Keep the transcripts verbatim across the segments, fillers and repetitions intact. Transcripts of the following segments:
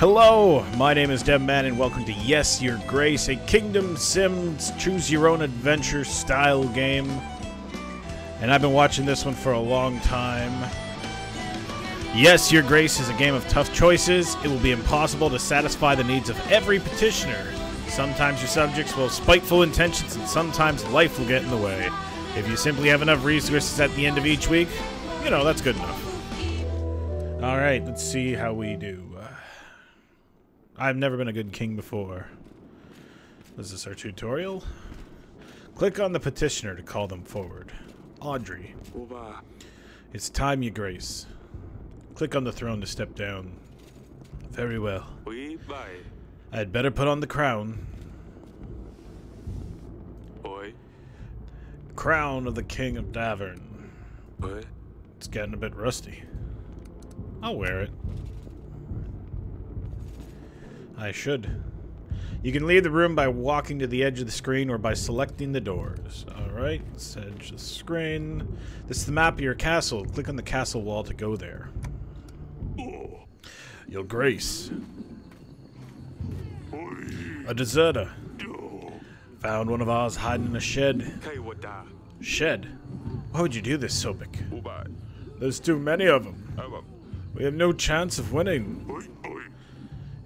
Hello, my name is DevMan, and welcome to Yes, Your Grace, a Kingdom Sims choose-your-own-adventure style game. And I've been watching this one for a long time. Yes, Your Grace is a game of tough choices. It will be impossible to satisfy the needs of every petitioner. Sometimes your subjects will have spiteful intentions, and sometimes life will get in the way. If you simply have enough resources at the end of each week, you know, that's good enough. Alright, let's see how we do. I've never been a good king before. Is this our tutorial? Click on the petitioner to call them forward. Audrey. It's time, Your Grace. Click on the throne to step down. Very well. I had better put on the crown. Boy. Crown of the King of Davern. What? It's getting a bit rusty. I'll wear it. I should. You can leave the room by walking to the edge of the screen or by selecting the doors. Alright, let's edge the screen. This is the map of your castle. Click on the castle wall to go there. Oh. Your Grace. Oy. A deserter. Oh. Found one of ours hiding in a shed. Shed? Why would you do this, Sobik? Oh, there's too many of them. Oh, we have no chance of winning. Oy.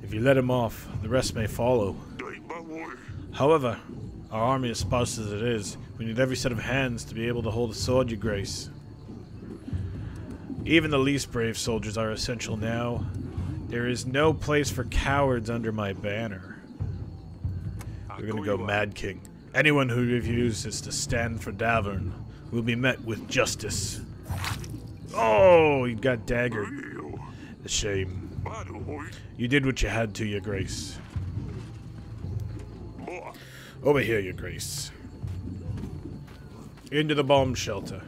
If you let him off, the rest may follow. However, our army is sparse as it is. We need every set of hands to be able to hold a sword, Your Grace. Even the least brave soldiers are essential now. There is no place for cowards under my banner. We're gonna go Mad King. Anyone who refuses to stand for Davern will be met with justice. Oh, he got daggered. A shame. You did what you had to, Your Grace. Over here, Your Grace. Into the bomb shelter.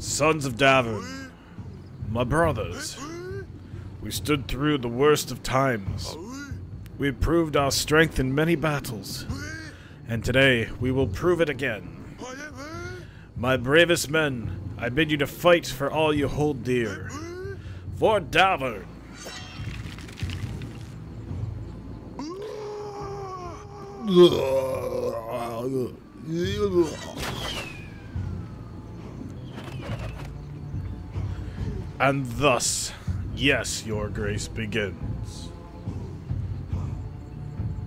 Sons of Davern, my brothers, we stood through the worst of times. We proved our strength in many battles, and today we will prove it again. My bravest men, I bid you to fight for all you hold dear. For Davern! And thus, yes, Your Grace begins.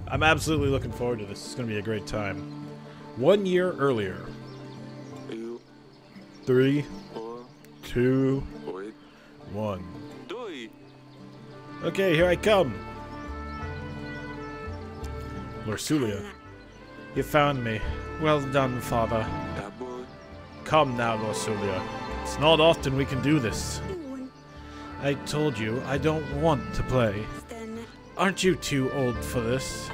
I'm absolutely looking forward to this. It's going to be a great time. One year earlier. Three, two, one. Okay, here I come. Lorsulia, you found me. Well done, father. Come now, Lorsulia. It's not often we can do this. I told you I don't want to play. Aren't you too old for this?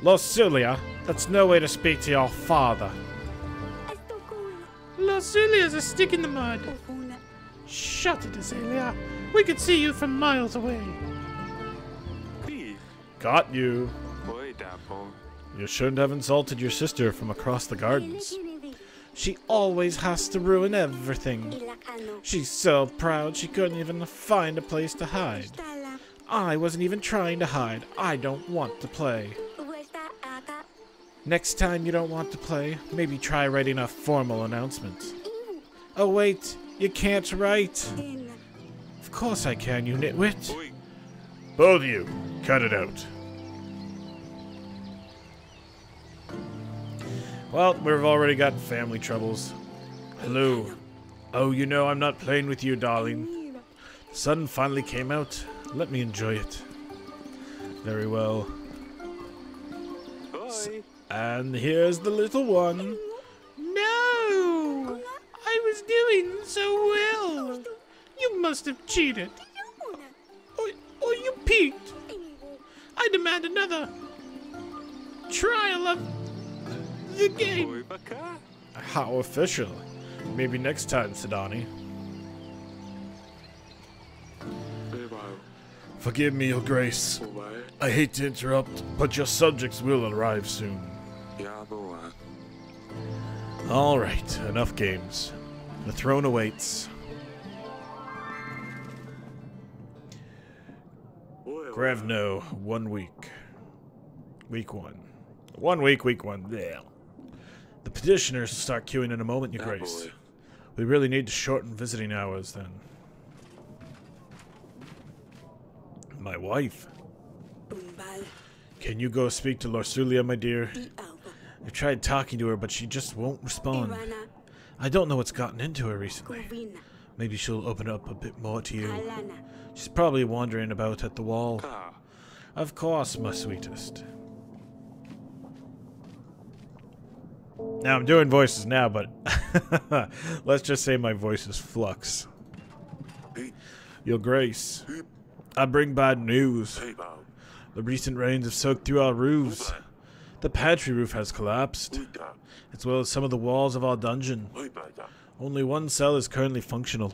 Lorsulia, that's no way to speak to your father. Asalia's a stick in the mud. Shut it, Asalia. We could see you from miles away. Got you. You shouldn't have insulted your sister from across the gardens. She always has to ruin everything. She's so proud she couldn't even find a place to hide. I wasn't even trying to hide. I don't want to play. Next time you don't want to play, maybe try writing a formal announcement. Oh wait, you can't write. Of course I can, you nitwit. Both of you, cut it out. Well, we've already got family troubles. Hello. Oh, you know I'm not playing with you, darling. The sun finally came out. Let me enjoy it. Very well. Bye. And here's the little one. No! I was doing so well. You must have cheated. Or, or you peeked. I demand another trial of the game. How official. Maybe next time, Sedani. Forgive me, Your Grace. I hate to interrupt, but your subjects will arrive soon. Alright, enough games. The throne awaits. Grevno, one week. Week one. One week, week one. Yeah. The petitioners will start queuing in a moment, Your Grace. Boy. We really need to shorten visiting hours, then. My wife. Can you go speak to Lorsulia, my dear? I've tried talking to her, but she just won't respond. I don't know what's gotten into her recently. Maybe she'll open up a bit more to you. She's probably wandering about at the wall. Of course, my sweetest. Now, I'm doing voices now, but let's just say my voice is flux. Your Grace, I bring bad news. The recent rains have soaked through our roofs. The pantry roof has collapsed, as well as some of the walls of our dungeon. Only one cell is currently functional.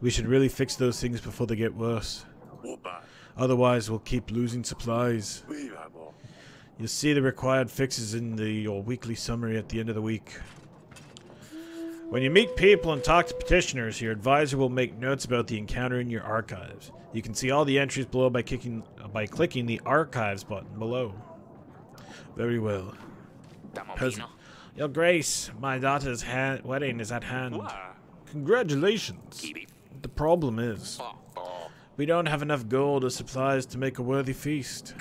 We should really fix those things before they get worse. Otherwise, we'll keep losing supplies. You'll see the required fixes in the, your weekly summary at the end of the week. When you meet people and talk to petitioners, your advisor will make notes about the encounter in your archives. You can see all the entries below by, kicking, by clicking the Archives button below. Very well. Peasant. Your Grace, my daughter's ha wedding is at hand. Congratulations. The problem is, we don't have enough gold or supplies to make a worthy feast.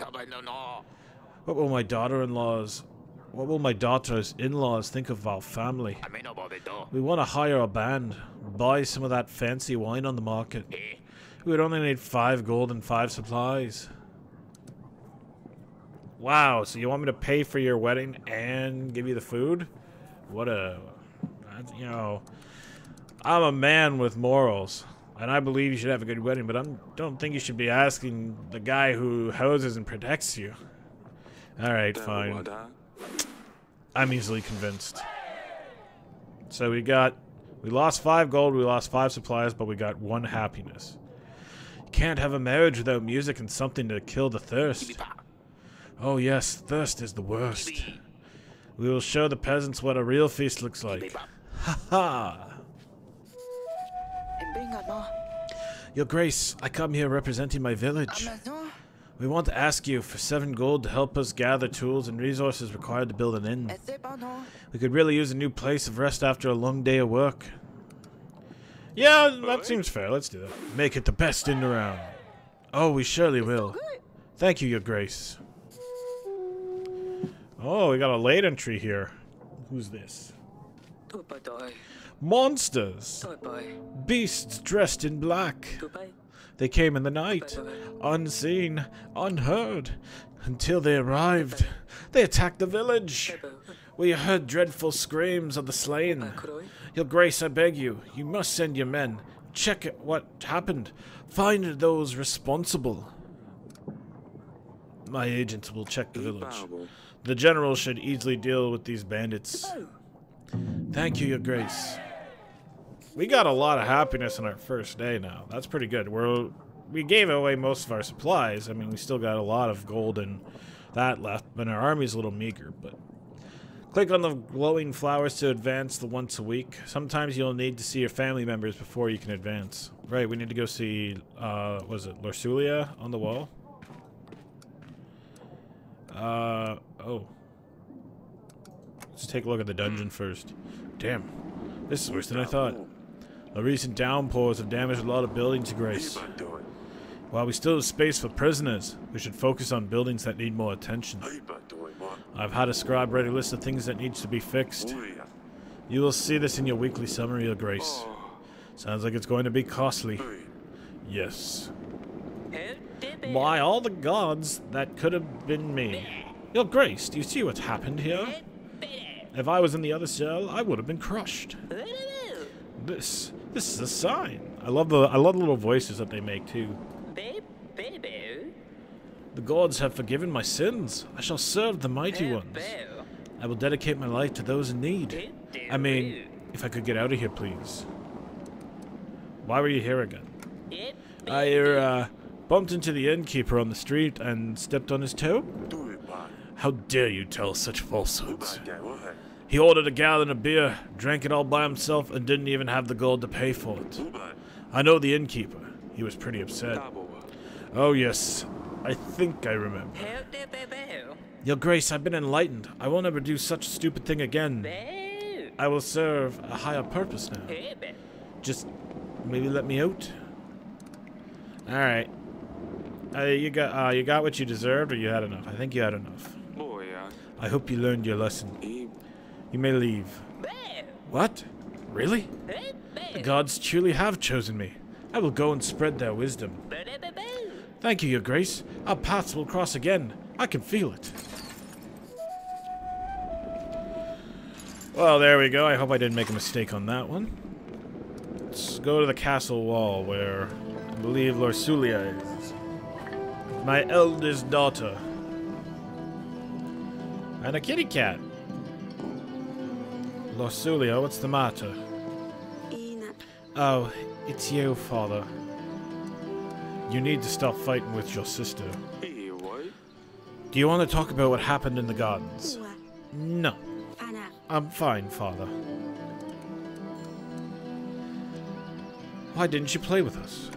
What will my daughter-in-laws, what will my daughter's in-laws think of our family? We want to hire a band, buy some of that fancy wine on the market. We would only need five gold and five supplies. Wow, so you want me to pay for your wedding and give you the food? What a, you know, I'm a man with morals. And I believe you should have a good wedding, but I don't think you should be asking the guy who houses and protects you. Alright, fine. I'm easily convinced. So we got... We lost five gold, we lost five supplies, but we got one happiness. You can't have a marriage without music and something to kill the thirst. Oh yes, thirst is the worst. We will show the peasants what a real feast looks like. Ha ha! Your Grace, I come here representing my village. We want to ask you for seven gold to help us gather tools and resources required to build an inn. We could really use a new place of rest after a long day of work. Yeah, that seems fair. Let's do that. Make it the best inn around. Oh, we surely will. Thank you, Your Grace. Oh, we got a late entry here. Who's this? Monsters! Beasts dressed in black. They came in the night, unseen, unheard, until they arrived. They attacked the village. We heard dreadful screams of the slain. Your Grace, I beg you, you must send your men. Check what happened. Find those responsible. My agents will check the village. The general should easily deal with these bandits. Thank you, Your Grace. We got a lot of happiness on our first day now. That's pretty good. We're, we gave away most of our supplies. I mean, we still got a lot of gold and that left, but our army's a little meager. But click on the glowing flowers to advance the once a week. Sometimes you'll need to see your family members before you can advance. Right, we need to go see, uh, was it Lorsulia on the wall? Uh, oh. Let's take a look at the dungeon first. Damn, this is worse than I thought. The recent downpours have damaged a lot of buildings, Grace. While we still have space for prisoners, we should focus on buildings that need more attention. I've had a scribe write a list of things that needs to be fixed. You will see this in your weekly summary, Your Grace. Sounds like it's going to be costly. Yes. By all the gods, that could have been me. Your Grace, do you see what's happened here? If I was in the other cell, I would have been crushed. This, this is a sign. I love the, I love the little voices that they make too. The gods have forgiven my sins. I shall serve the mighty ones. I will dedicate my life to those in need. I mean, if I could get out of here, please. Why were you here again? I uh, bumped into the innkeeper on the street and stepped on his toe. How dare you tell such falsehoods? He ordered a gallon of beer, drank it all by himself, and didn't even have the gold to pay for it. I know the innkeeper. He was pretty upset. Oh yes, I think I remember. Your Grace, I've been enlightened. I won't ever do such a stupid thing again. I will serve a higher purpose now. Just maybe let me out. All right. Uh, you got uh, you got what you deserved, or you had enough? I think you had enough. Oh, yeah. I hope you learned your lesson. You may leave. What? Really? The gods truly have chosen me. I will go and spread their wisdom. Thank you, Your Grace. Our paths will cross again. I can feel it. Well, there we go. I hope I didn't make a mistake on that one. Let's go to the castle wall where I believe Lorsulia is. My eldest daughter. And a kitty cat. Lorsulia, what's the matter? Oh, it's you, Father. You need to stop fighting with your sister. Do you want to talk about what happened in the gardens? No. I'm fine, Father. Why didn't you play with us?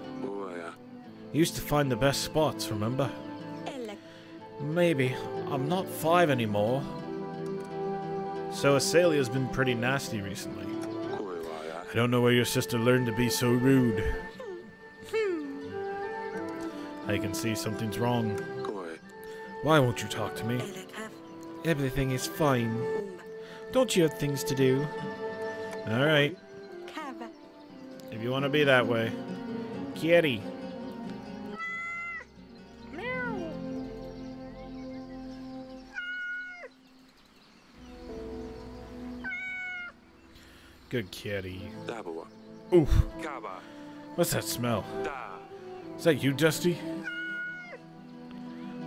You used to find the best spots, remember? Maybe. I'm not five anymore. So Asalia's been pretty nasty recently. I don't know where your sister learned to be so rude. I can see something's wrong. Why won't you talk to me? Everything is fine. Don't you have things to do? Alright. If you want to be that way. Kitty. Good kitty. Oof. What's that smell? Is that you, Dusty?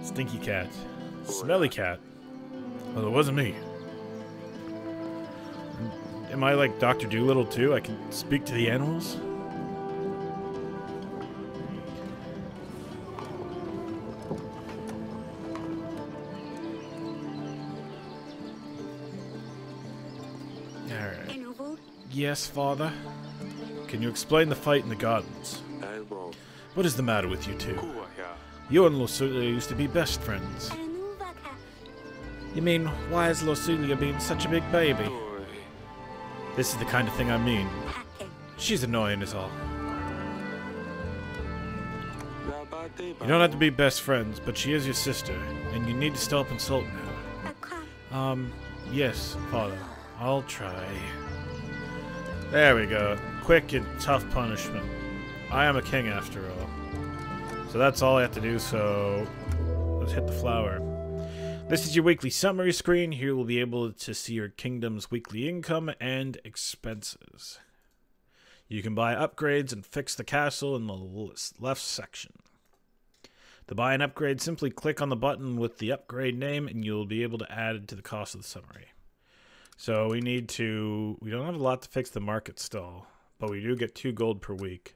Stinky cat. Smelly cat. Well, it wasn't me. Am I like Doctor Dolittle too? I can speak to the animals? Yes, Father. Can you explain the fight in the gardens? What is the matter with you two? You and Lorsulia used to be best friends. You mean, why is Lorsulia being such a big baby? This is the kind of thing I mean. She's annoying is all. You don't have to be best friends, but she is your sister, and you need to stop insulting her. Um, yes, Father. I'll try. There we go. Quick and tough punishment. I am a king after all. So that's all I have to do, so let's hit the flower. This is your weekly summary screen. Here we'll be able to see your kingdom's weekly income and expenses. You can buy upgrades and fix the castle in the left section. To buy an upgrade, simply click on the button with the upgrade name and you'll be able to add it to the cost of the summary. So we need to, we don't have a lot to fix the market stall, but we do get two gold per week.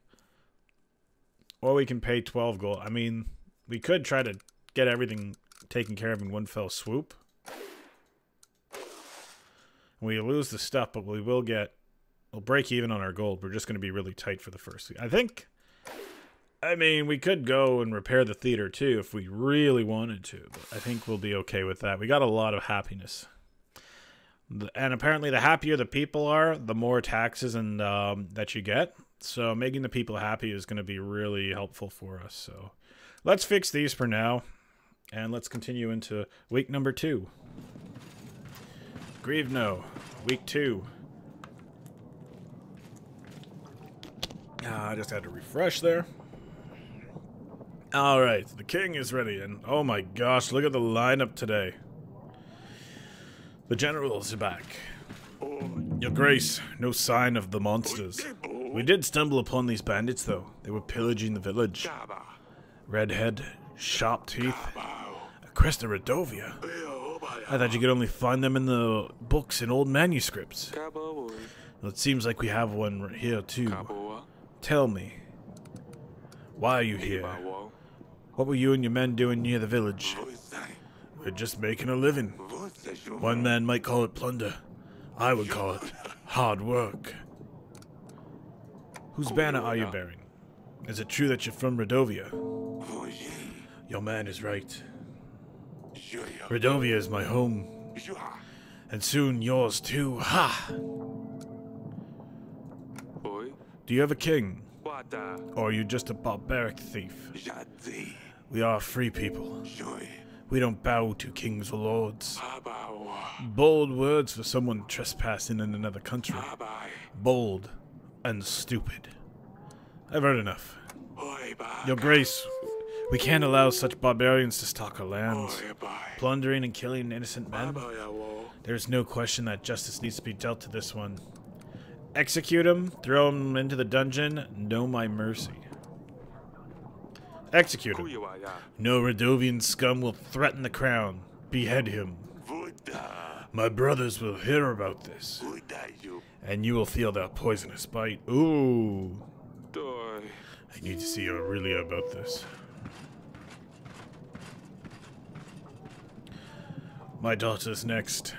Or we can pay twelve gold. I mean, we could try to get everything taken care of in one fell swoop. We lose the stuff, but we will get, we'll break even on our gold. We're just going to be really tight for the first, I think. I mean, we could go and repair the theater too if we really wanted to, but I think we'll be okay with that. We got a lot of happiness. And apparently the happier the people are, the more taxes and um, that you get. So making the people happy is going to be really helpful for us. So let's fix these for now. And let's continue into week number two. Grevno, week two. Ah, I just had to refresh there. All right, the king is ready. And oh my gosh, look at the lineup today. The generals are back. Your Grace, no sign of the monsters. We did stumble upon these bandits, though. They were pillaging the village. Red head, sharp teeth, a crest of Radovia. I thought you could only find them in the books and old manuscripts. Well, it seems like we have one here, too. Tell me, why are you here? What were you and your men doing near the village? We're just making a living. One man might call it plunder. I would call it hard work. Whose banner are you bearing? Is it true that you're from Radovia? Your man is right. Radovia is my home. And soon yours too. Ha! Do you have a king? Or are you just a barbaric thief? We are free people. We don't bow to kings or lords. Bold words for someone trespassing in another country. Bold and stupid. I've heard enough. Your Grace, we can't allow such barbarians to stalk our lands, plundering and killing innocent men. There is no question that justice needs to be dealt to this one. Execute him, throw him into the dungeon, no my mercy. Execute him. No Radovian scum will threaten the crown. Behead him. My brothers will hear about this, and you will feel that poisonous bite. Ooh. I need to see Aurelia about this. My daughter's next.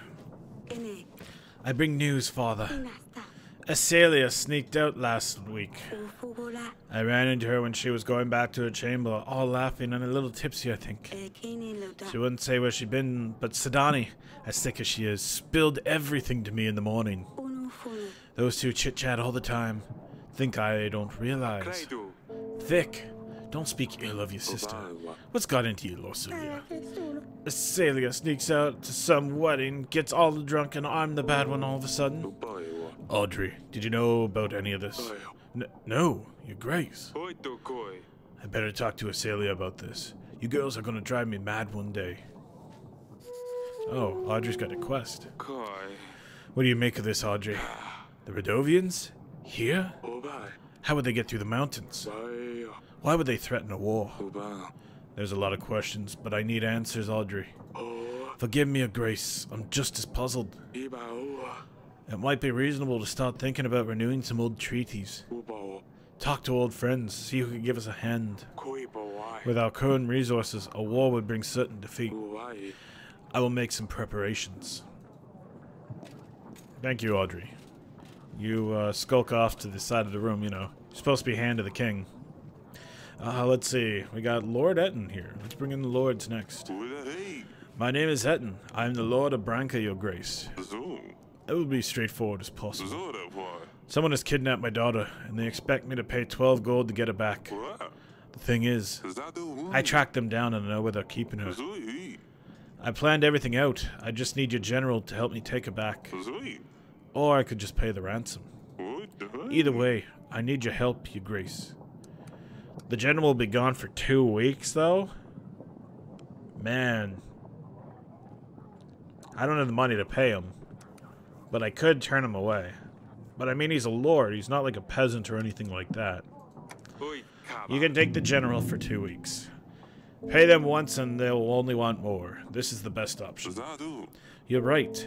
I bring news, father. Asalia sneaked out last week. I ran into her when she was going back to her chamber, all laughing and a little tipsy, I think. She wouldn't say where she'd been, but Sedani, as thick as she is, spilled everything to me in the morning. Those two chit-chat all the time. Think I don't realize. Thick, don't speak ill of your sister. What's got into you, Lorsulia? Asalia sneaks out to some wedding, gets all drunk, and I'm the bad one all of a sudden. Audrey, did you know about any of this? N no, Your Grace. I better talk to Asalia about this. You girls are going to drive me mad one day. Oh, Audrey's got a quest. What do you make of this, Audrey? The Radovians? Here? How would they get through the mountains? Why would they threaten a war? There's a lot of questions, but I need answers, Audrey. Forgive me, Your Grace. I'm just as puzzled. It might be reasonable to start thinking about renewing some old treaties. Talk to old friends, see who can give us a hand. With our current resources, a war would bring certain defeat. I will make some preparations. Thank you, Audrey. You uh, skulk off to the side of the room, you know. You're supposed to be hand to the king. Uh, let's see. We got Lord Etten here. Let's bring in the lords next. My name is Etten. I am the Lord of Branca, Your Grace. It will be straightforward as possible. Someone has kidnapped my daughter, and they expect me to pay twelve gold to get her back. The thing is, I tracked them down and I know where they're keeping her. I planned everything out. I just need your general to help me take her back. Or I could just pay the ransom. Either way, I need your help, Your Grace. The general will be gone for two weeks, though? Man. I don't have the money to pay him. But I could turn him away. But I mean, he's a lord. He's not like a peasant or anything like that. You can take the general for two weeks. Pay them once and they'll only want more. This is the best option. You're right.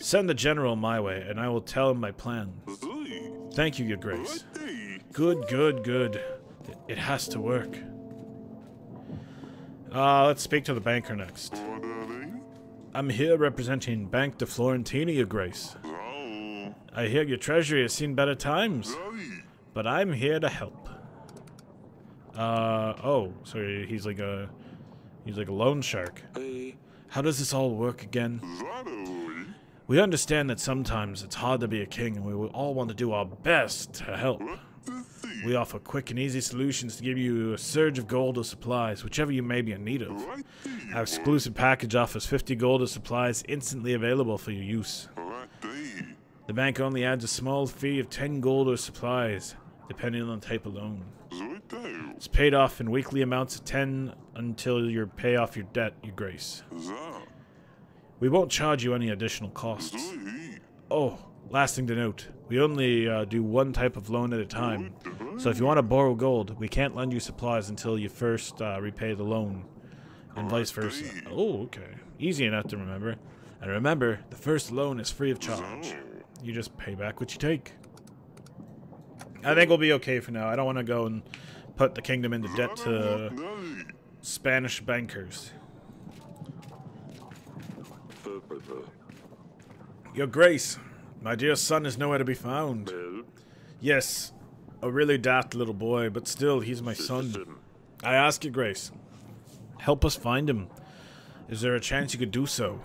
Send the general my way and I will tell him my plan. Thank you, Your Grace. Good, good, good. It has to work. Uh, let's speak to the banker next. I'm here representing Bank de Florentina, Your Grace. I hear your treasury has seen better times, but I'm here to help. Uh oh, so he's like a he's like a loan shark. How does this all work again? We understand that sometimes it's hard to be a king and we will all want to do our best to help. We offer quick and easy solutions to give you a surge of gold or supplies, whichever you may be in need of. Our exclusive package offers fifty gold or supplies instantly available for your use. The bank only adds a small fee of ten gold or supplies, depending on the type of loan. It's paid off in weekly amounts of ten until you pay off your debt, Your Grace. We won't charge you any additional costs. Oh, last thing to note, we only uh, do one type of loan at a time. So if you want to borrow gold, we can't lend you supplies until you first uh, repay the loan, and vice versa. Oh, okay. Easy enough to remember. And remember, the first loan is free of charge. You just pay back what you take. I think we'll be okay for now. I don't want to go and put the kingdom into debt to Spanish bankers. Your Grace, my dear son is nowhere to be found. Well? Yes, a really daft little boy, but still, he's my son. I ask Your Grace, help us find him. Is there a chance you could do so?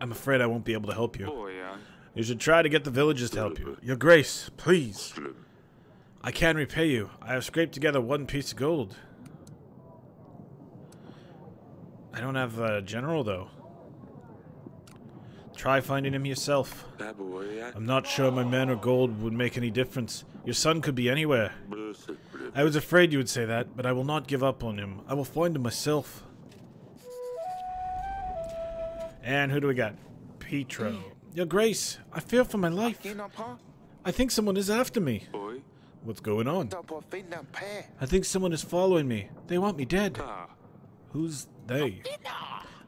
I'm afraid I won't be able to help you. Oh, yeah. You should try to get the villagers to help you. Your Grace, please. I can repay you. I have scraped together one piece of gold. I don't have a general, though. Try finding him yourself. I'm not sure my men or gold would make any difference. Your son could be anywhere. I was afraid you would say that, but I will not give up on him. I will find him myself. And who do we got? Petro. Your Grace, I fear for my life. I think someone is after me. What's going on? I think someone is following me. They want me dead. Who's they?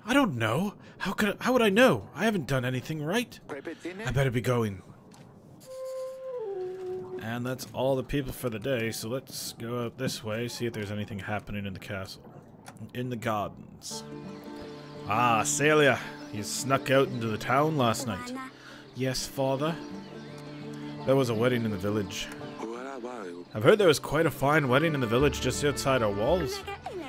I don't know. How could I, how would I know? I haven't done anything right. I better be going. And that's all the people for the day, so let's go up this way, see if there's anything happening in the castle. In the gardens. Ah, Celia, you snuck out into the town last night. Yes, father. There was a wedding in the village. I've heard there was quite a fine wedding in the village just outside our walls.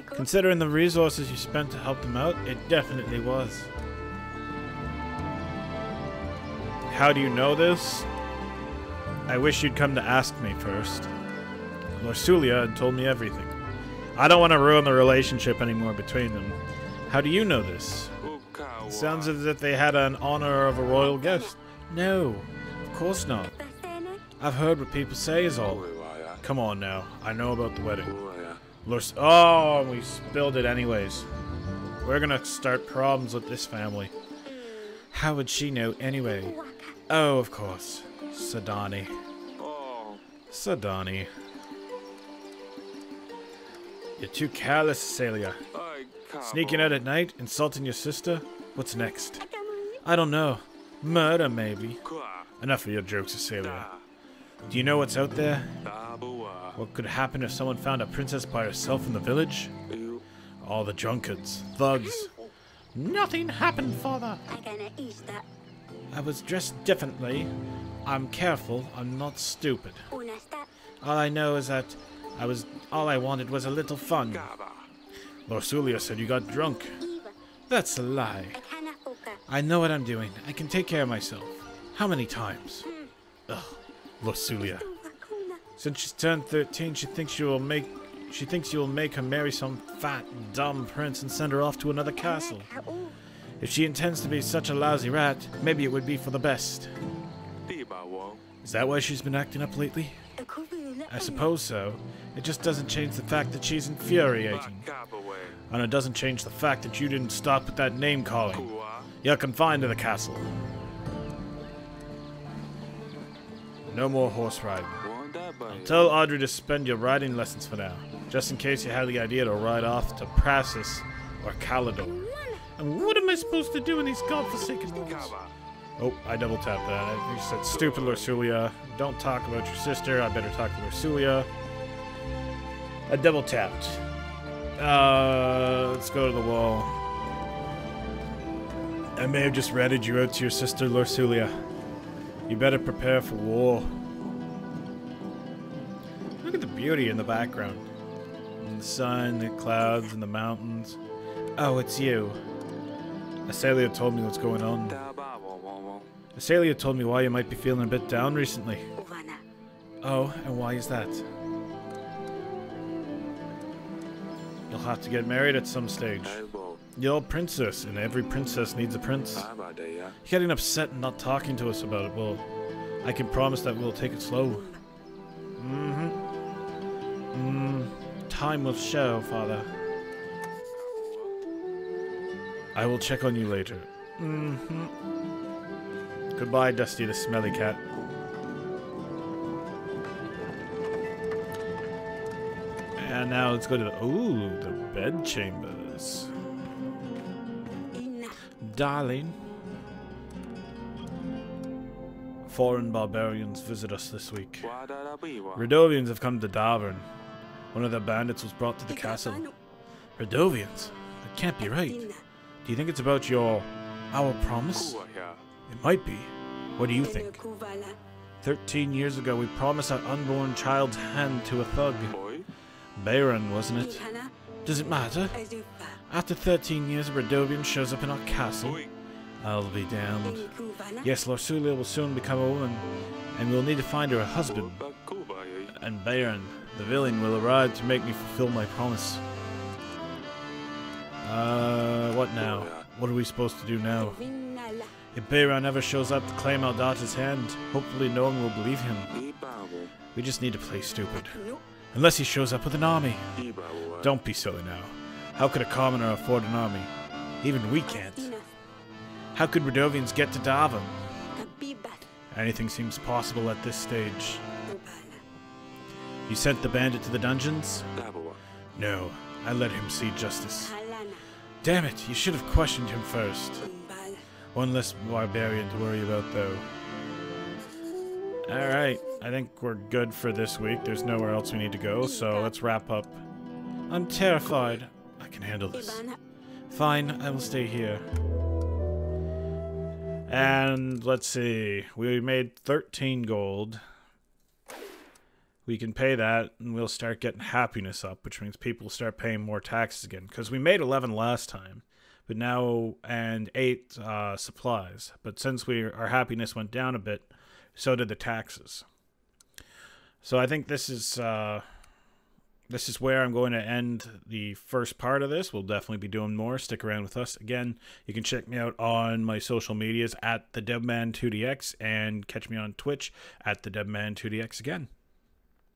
Considering the resources you spent to help them out, it definitely was. How do you know this? I wish you'd come to ask me first. Lorsulia had told me everything. I don't want to ruin the relationship anymore between them. How do you know this? It sounds as if they had an honor of a royal guest. No, of course not. I've heard what people say is all. Come on now, I know about the wedding. Oh, we spilled it anyways. We're gonna start problems with this family. How would she know anyway? Oh, of course. Sedani. Sedani. You're too callous, Celia. Sneaking out at night, insulting your sister? What's next? I don't know. Murder, maybe. Enough of your jokes, Celia. Do you know what's out there? What could happen if someone found a princess by herself in the village? All the drunkards, thugs. Nothing happened, father. I was dressed differently. I'm careful. I'm not stupid. All I know is that I was. All I wanted was a little fun. Lorsulia said you got drunk. That's a lie. I know what I'm doing. I can take care of myself. How many times? Ugh. Lorsulia. Since she's turned thirteen, she thinks she will make she thinks you will make her marry some fat, dumb prince and send her off to another castle. If she intends to be such a lousy rat, maybe it would be for the best. Is that why she's been acting up lately? I suppose so. It just doesn't change the fact that she's infuriating. And it doesn't change the fact that you didn't stop with that name-calling. You're confined to the castle. No more horse riding. Tell Audrey to spend your riding lessons for now, just in case you had the idea to ride off to Prassus or Calador. And what am I supposed to do in these godforsaken woods? Oh, I double tapped that. You said, stupid Lorsulia. Don't talk about your sister. I better talk to Lorsulia. I double tapped. Uh, let's go to the wall. I may have just ratted you out to your sister, Lorsulia. You better prepare for war. Look at the beauty in the background. And the sun, the clouds, and the mountains. Oh, it's you. Asalia told me what's going on. Asalia told me why you might be feeling a bit down recently. Oh, and why is that? You'll have to get married at some stage. You're a princess, and every princess needs a prince. You're getting upset and not talking to us about it. Well, I can promise that we'll take it slow. Mm-hmm. Mm, time will show, father. I will check on you later. Mm-hmm. Goodbye, Dusty the smelly cat. And now let's go to the... Ooh, the bedchambers. Darling. Foreign barbarians visit us this week. Radovians have come to Davern. One of the bandits was brought to the castle. Radovians? That can't be right. Do you think it's about your Our promise? It might be. What do you think? Thirteen years ago, we promised our unborn child's hand to a thug. Baron, wasn't it? Does it matter? After thirteen years, Radovian shows up in our castle. I'll be damned. Yes, Lorsulia will soon become a woman, and we'll need to find her a husband. And Baron, the villain, will arrive to make me fulfill my promise. Uh, what now? What are we supposed to do now? If Beira never shows up to claim Aldata's hand, hopefully no one will believe him. We just need to play stupid. Unless he shows up with an army. Don't be silly now. How could a commoner afford an army? Even we can't. How could Radovians get to Davern? Anything seems possible at this stage. You sent the bandit to the dungeons? No, I let him see justice. Damn it, you should have questioned him first. One less barbarian to worry about, though. Alright, I think we're good for this week. There's nowhere else we need to go, so let's wrap up. I'm terrified. I can handle this. Fine, I will stay here. And let's see. We made thirteen gold. We can pay that, and we'll start getting happiness up, which means people will start paying more taxes again. Because we made eleven last time. But now, and eight uh, supplies. But since we our happiness went down a bit, so did the taxes. So I think this is uh, this is where I'm going to end the first part of this. We'll definitely be doing more. Stick around with us. Again, you can check me out on my social medias at TheDevMan two D X and catch me on Twitch at TheDevMan two D X again.